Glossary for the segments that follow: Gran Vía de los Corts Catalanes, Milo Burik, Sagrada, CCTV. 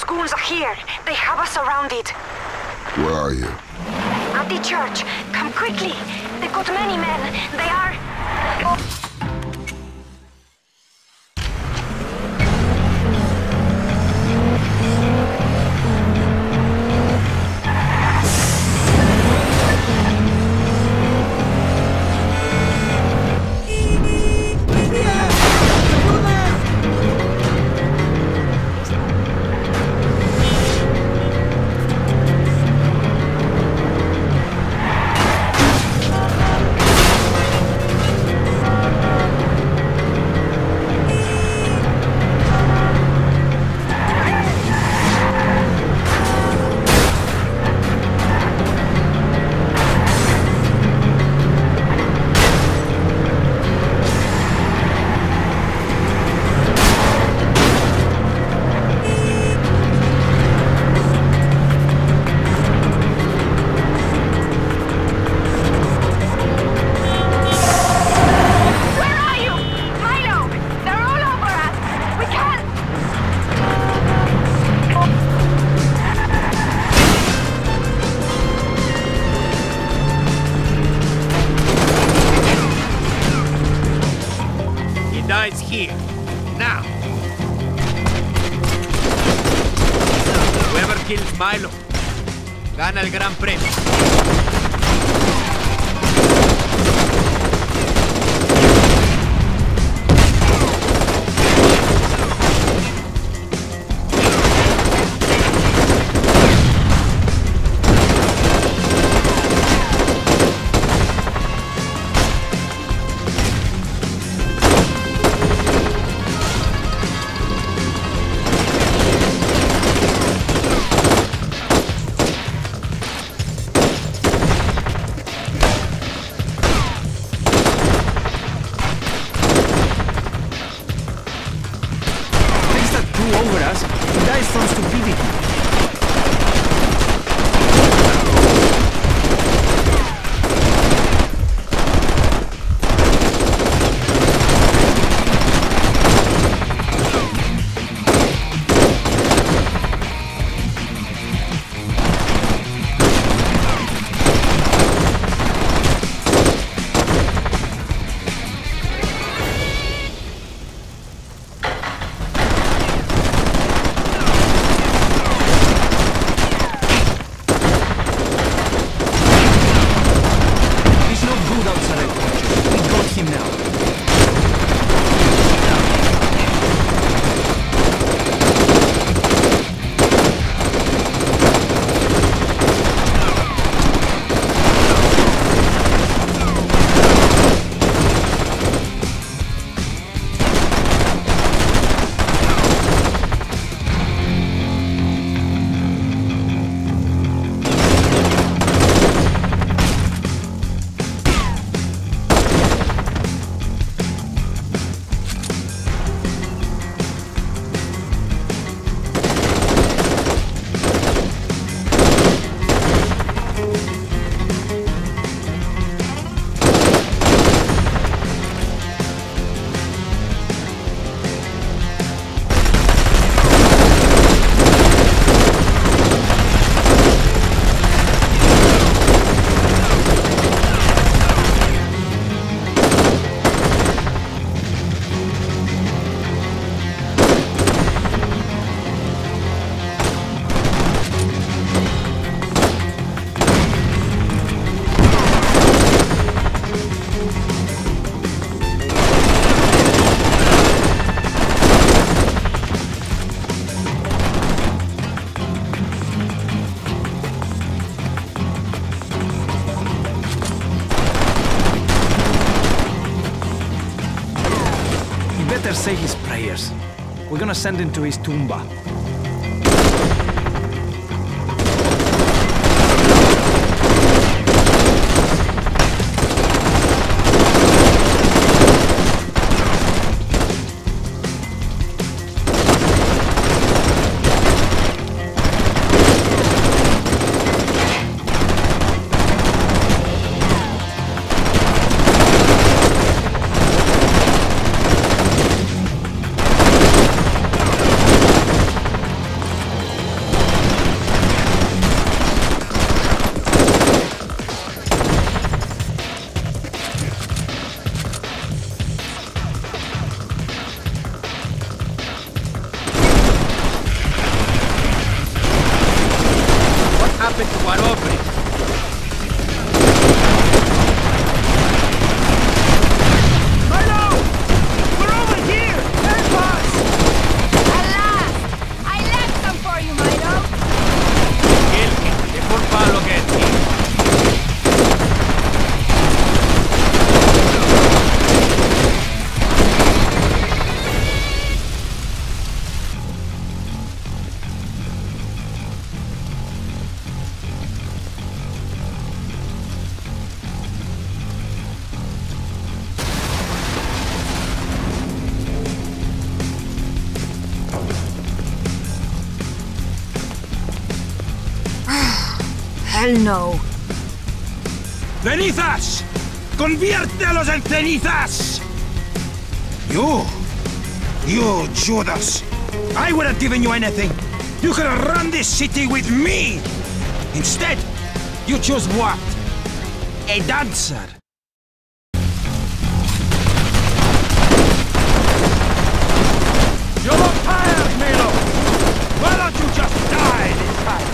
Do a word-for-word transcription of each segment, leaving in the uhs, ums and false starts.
those goons are here. They have us surrounded. Where are you? At the church. Come quickly. They've got many men. They are... Oh. Here, now. Whoever kills Milo, gana el Gran Premio. Say his prayers. We're gonna send him to his tumba. cual hombre. Milo! We're over here! Help us! At last! I left them for you, Milo! Elke, le por palo que es ti. Hell no. ¡Cenizas! ¡Conviértelos en cenizas! You, you Judas, I would have given you anything. You could have run this city with me. Instead, you chose what? A dancer. You're tired, Milo. Why don't you just die this time?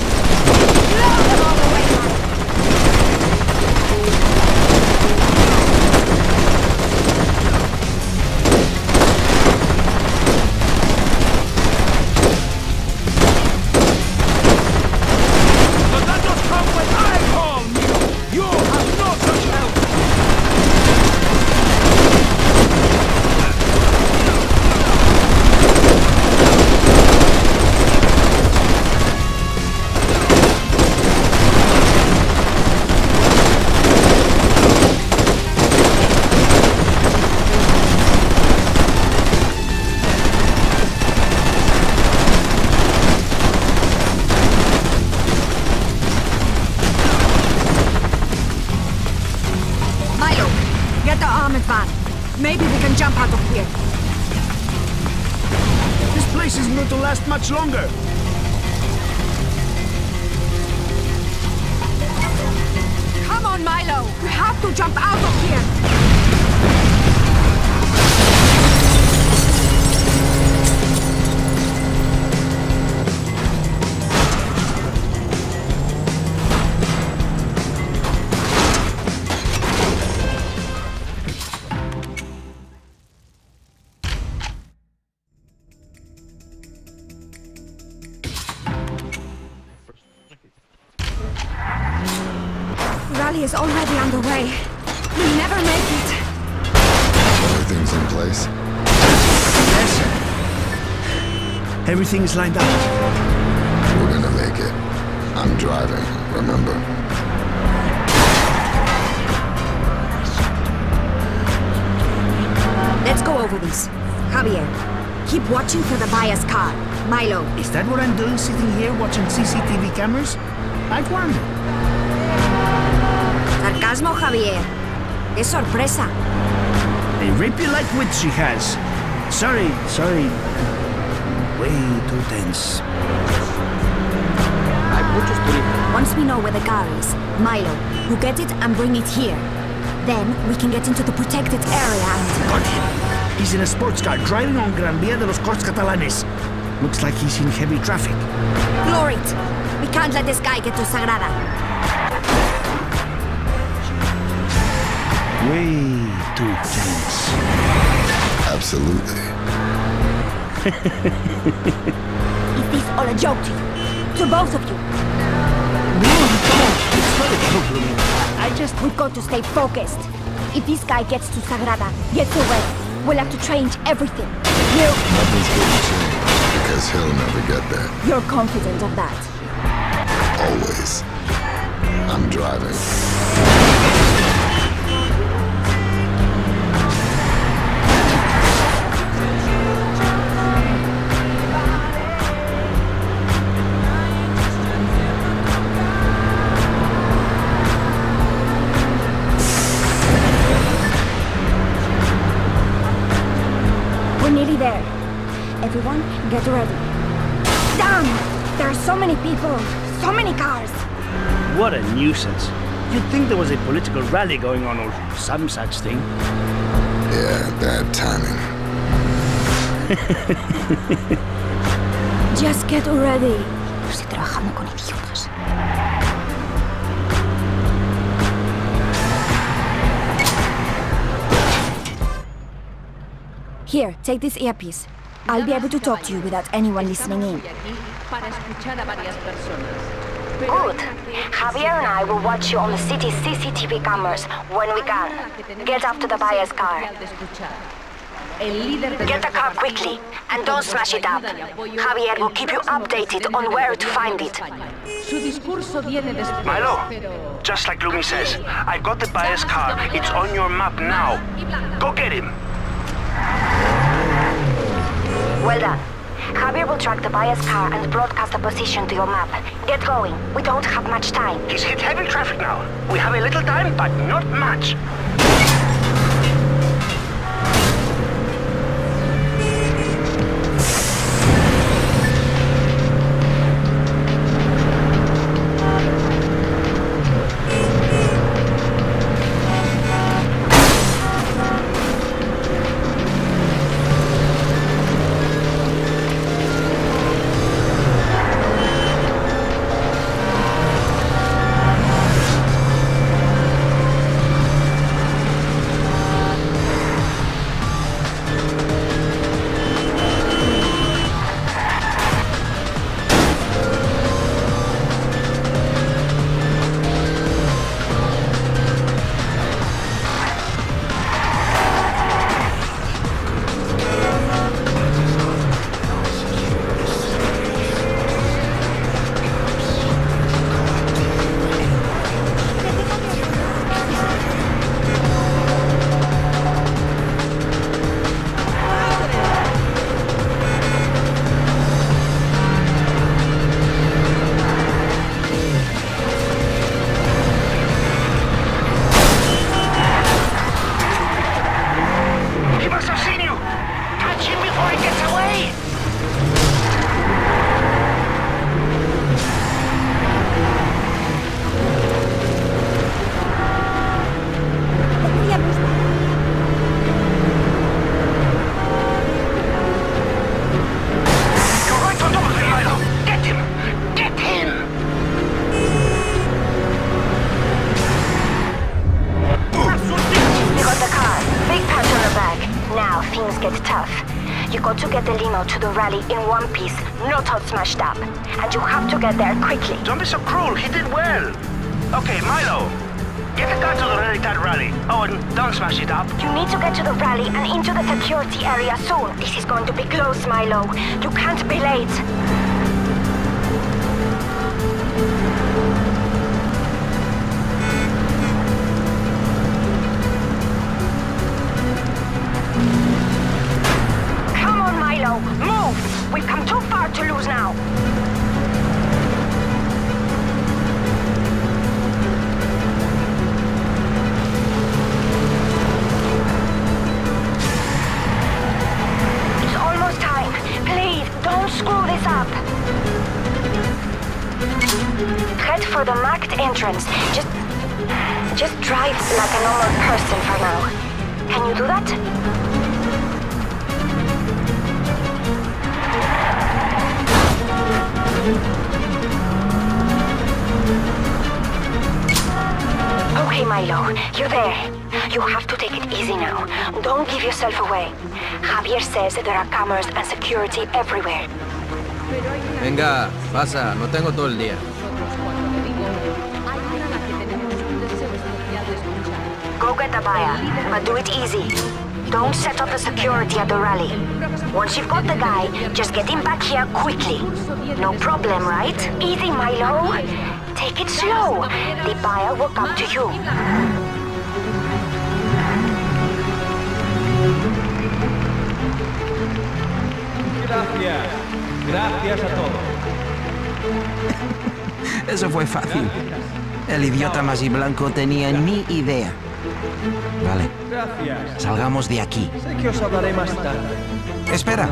Much longer. Come on, Milo. We have to jump out of here. Is already underway. We'll never make it. Everything's in place. Yes. Everything's lined up. We're gonna make it. I'm driving, remember? Let's go over this. Javier, keep watching for the bias car. Milo. Is that what I'm doing sitting here watching C C T V cameras? I've wondered. Sarcasmo, Javier. Es sorpresa. They rip you like wits she has. Sorry, sorry. Way too tense. Once we know where the car is, Milo, you get it and bring it here. Then we can get into the protected area and... Got him. He's in a sports car driving on Gran Vía de los Corts Catalanes. Looks like he's in heavy traffic. Floor it. We can't let this guy get to Sagrada. Way too tense. Absolutely. Is this all a joke to you? To both of you? No, no, it's not a joke to me. I just... We've got to stay focused. If this guy gets to Sagrada, gets away, we'll have to change everything. You... Nothing's going to change, because he'll never get there. You're confident of that? Always. I'm driving. There. Everyone, get ready. Damn! There are so many people, so many cars. What a nuisance. You'd think there was a political rally going on or some such thing. Yeah, bad timing. Just get ready. Estoy trabajando con idiotas. Here, take this earpiece. I'll be able to talk to you without anyone listening in. Good. Javier and I will watch you on the city's C C T V cameras when we can. Get after the buyer's car. Get the car quickly, and don't smash it up. Javier will keep you updated on where to find it. Milo, just like Lumi says, I got the buyer's car. It's on your map now. Go get him. Well done. Javier will track the buyer's car and broadcast the position to your map. Get going. We don't have much time. He's hit heavy traffic now. We have a little time, but not much. To the rally in one piece, not all smashed up. And you have to get there quickly. Don't be so cruel, he did well. Okay, Milo, get the car to the rally, that rally. Oh, and don't smash it up. You need to get to the rally and into the security area soon. This is going to be close, Milo. You can't be late. Move! We've come too far to lose now! It's almost time. Please, don't screw this up! Head for the marked entrance. Just... just drive like a normal person for now. Can you do that? Okay, Milo, you're there. You have to take it easy now. Don't give yourself away. Javier says that there are cameras and security everywhere. Venga, pasa. No tengo todo el día. Go get the buyer, but do it easy. Don't set up the security at the rally. Once you've got the guy, just get him back here quickly. No problem, right? Easy, Milo. Take it slow. The buyer will come to you. Gracias. Gracias a todos. Eso fue fácil. El idiota masi blanco tenía ni idea. Vale. Gracias. Salgamos de aquí. Sé que os hablaré más tarde. Espera.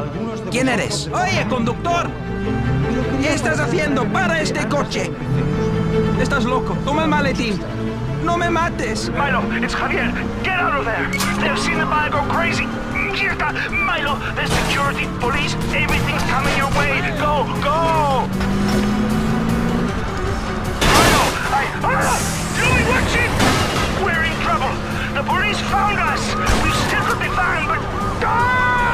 ¿Quién eres? ¡Oye, conductor! ¿Qué estás haciendo? ¡Para este coche! Estás loco. Toma el maletín. ¡No me mates! Milo, it's Javier. Get out of there. They've seen the buyer go crazy. ¡Mierda! Milo, the security, police, everything's coming your way. Go, go! Milo, I... Ah! Louis, watch it! We're in trouble. The police found us. We still could be found, but... Ah!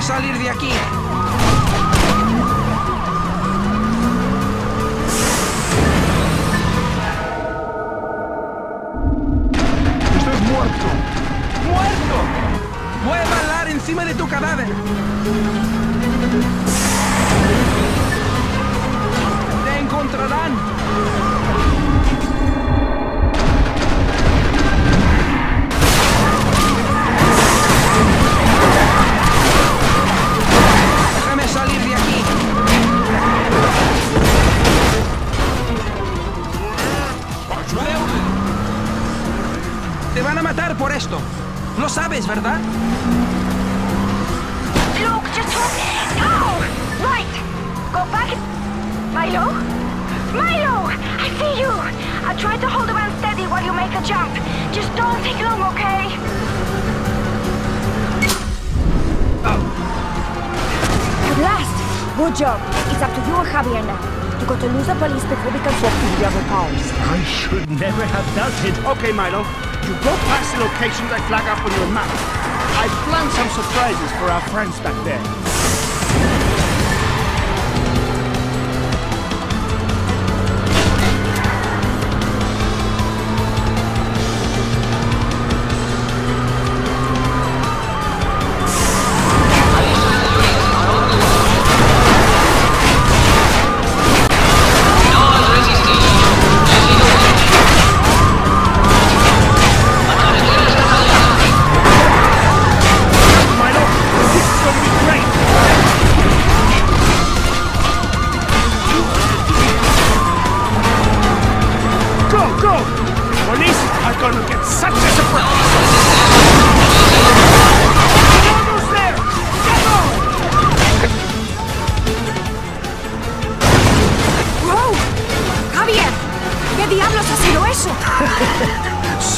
Salir de aquí. Estás muerto. ¡Muerto! Voy a bailar encima de tu cadáver. Te encontrarán. Te van a matar por esto. Lo sabes, ¿verdad? Look, just look. No! Right! Go back. Milo? Milo! I see you! I'll try to hold around steady while you make a jump. Just don't take long, okay? Oh. At last! Good job. It's up to you and Javier now. You got to lose the police before we can swap to the other powers. I should never have doubted. Okay, Milo. You go past the locations I flag up on your map. I've planned some surprises for our friends back there.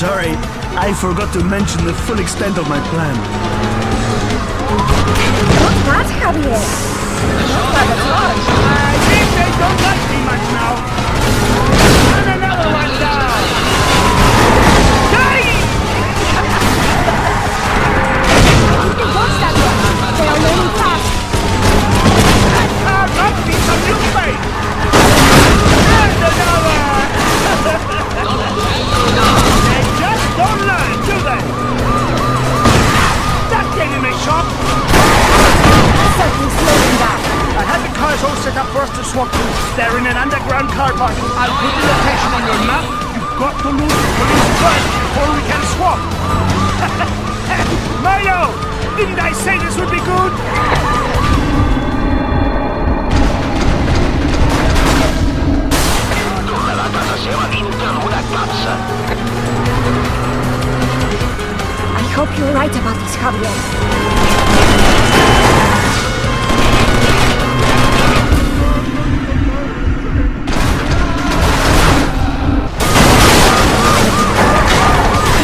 Sorry, I forgot to mention the full extent of my plan. Not bad, Javier. Not bad at all. I think they don't like me much now. And another one down. Die! He wants that one. They are learning fast. I've got this on your face. And another. Don't lie, do they? That thing in my shop! Something's slowing down. I had the cars all set up for us to swap through. They're in an underground car park. I'll put the location on your map. You've got to lose the police first before we can swap. Milo! Didn't I say this would be good? Toda la casa se va dentro de una capsa. I hope you're right about this, Javier.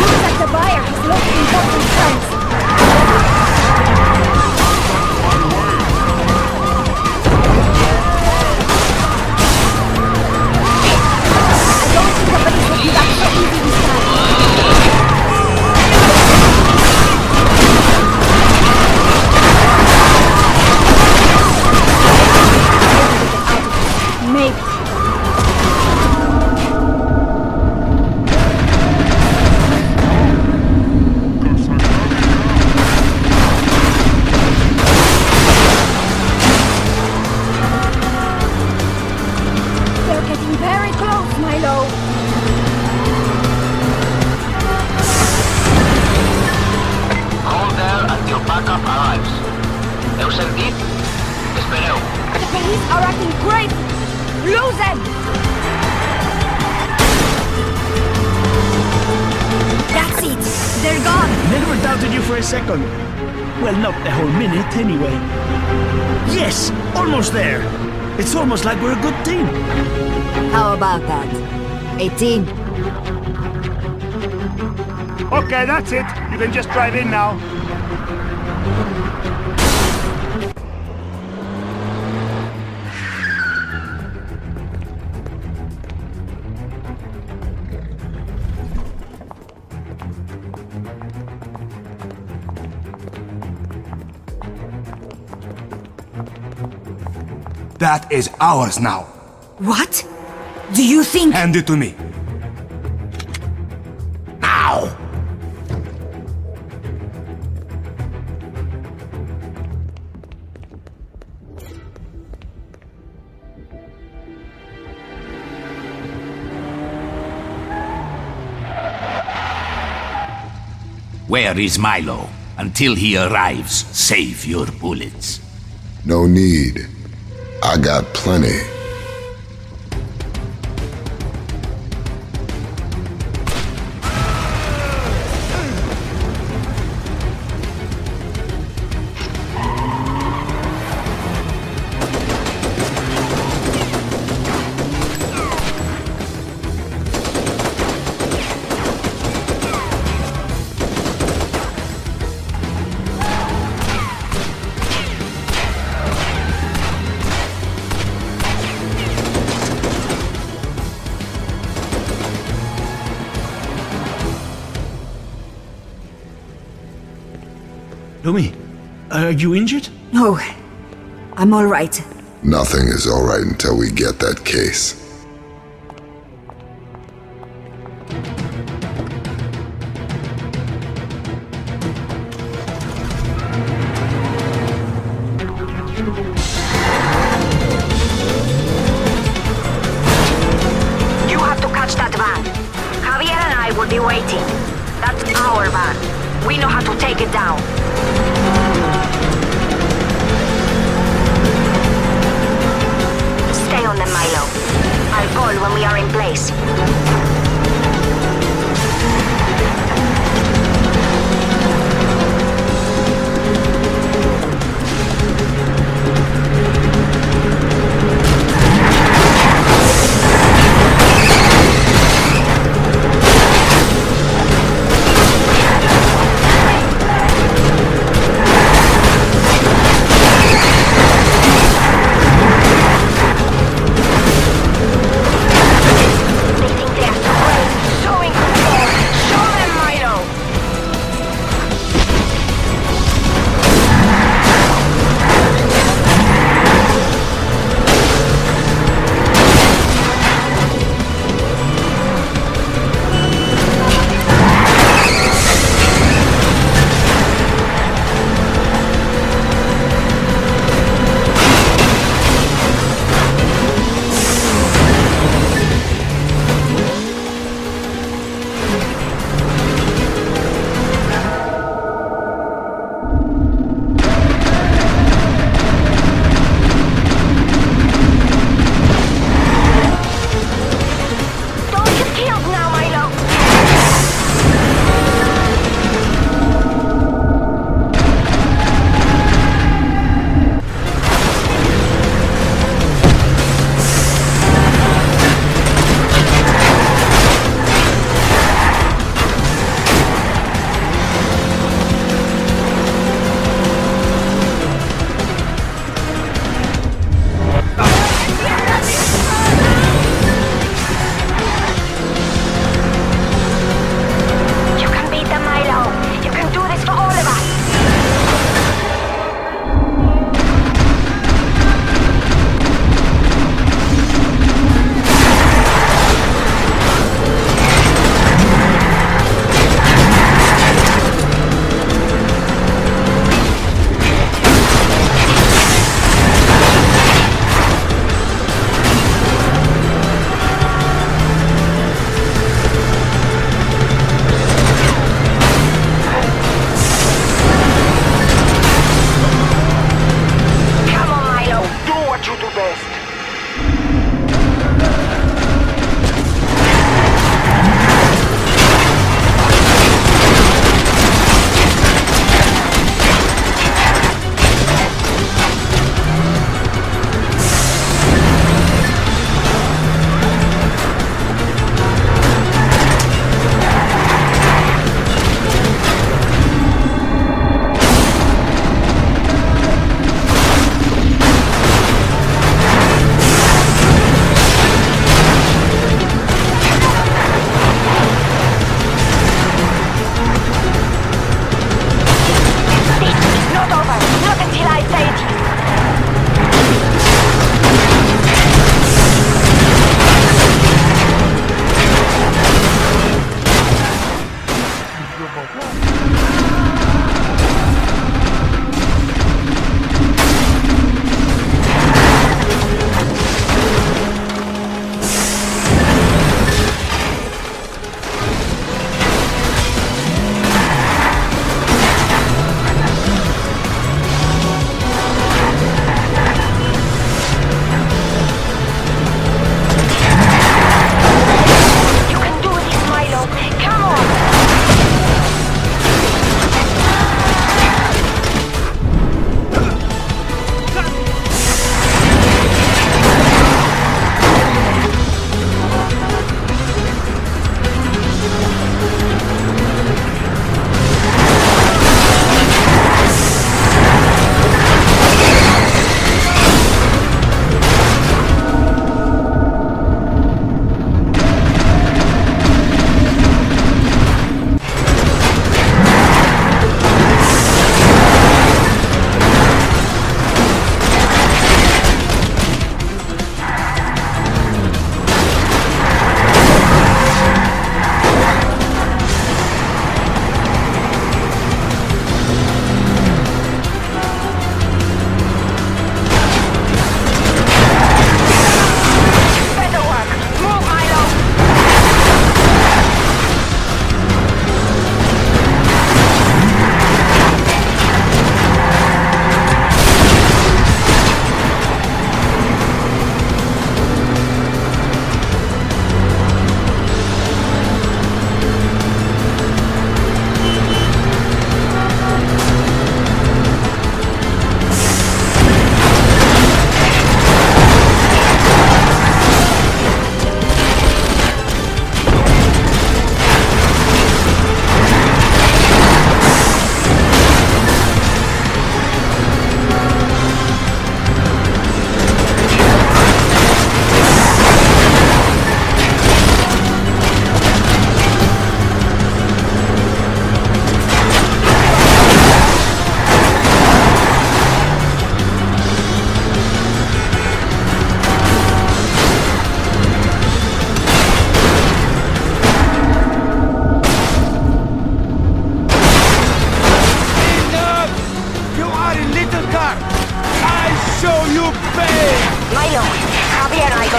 Looks like the buyer has lost important funds. I don't think the police will be back so easy this time. Second. Well, not the whole minute, anyway. Yes! Almost there! It's almost like we're a good team! How about that? eighteen. Okay, that's it. You can just drive in now. That is ours now. What? Do you think— Hand it to me. Now! Where is Milo? Until he arrives, save your bullets. No need. I got plenty. Tommy, are you injured? No, I'm all right. Nothing is all right until we get that case. You have to catch that van. Javier and I will be waiting. That's our van. We know how to take it down. Stay on them, Milo. I'll call when we are in place.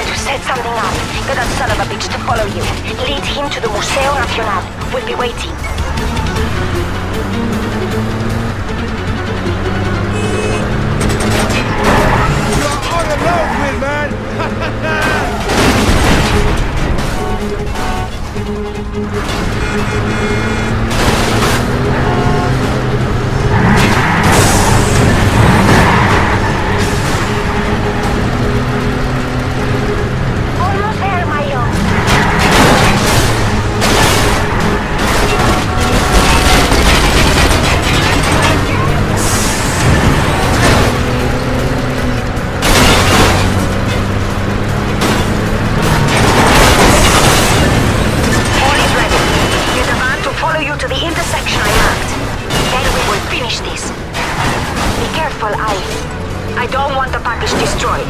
going to set something up. Get that son of a bitch to follow you. Lead him to the Museo Nacional. We'll be waiting. You're on a road, Win Man! Almost there, Milo. All is ready. Get the van to follow you to the intersection I marked. Then we will finish this. Be careful, I. I don't want the package destroyed.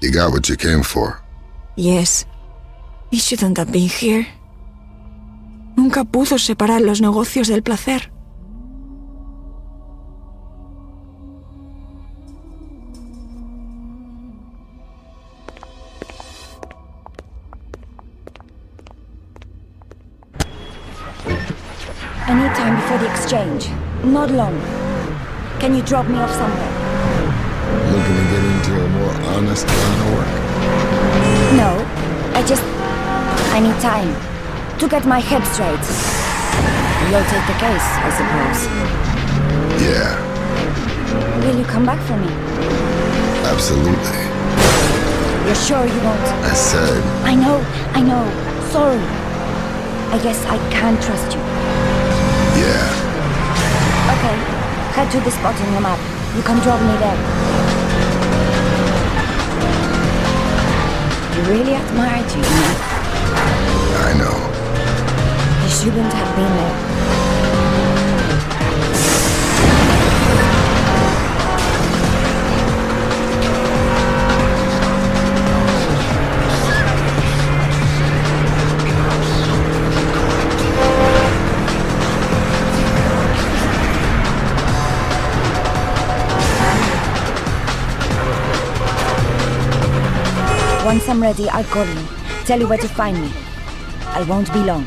You got what you came for. Yes. He shouldn't have been here. Nunca pudo separar los negocios del placer. Any time before the exchange. Not long. Can you drop me off somewhere? Looking to get into a more honest line of work? No, I just... I need time to get my head straight. You'll take the case, I suppose. Yeah. Will you come back for me? Absolutely. You're sure you won't? I said... I know, I know. Sorry. I guess I can't trust you. Yeah. Okay, head to the spot on the map. You can drop me there. I really admired you, you know? I know. You shouldn't have been there. Once I'm ready, I'll call you. Tell you where to find me. I won't be long.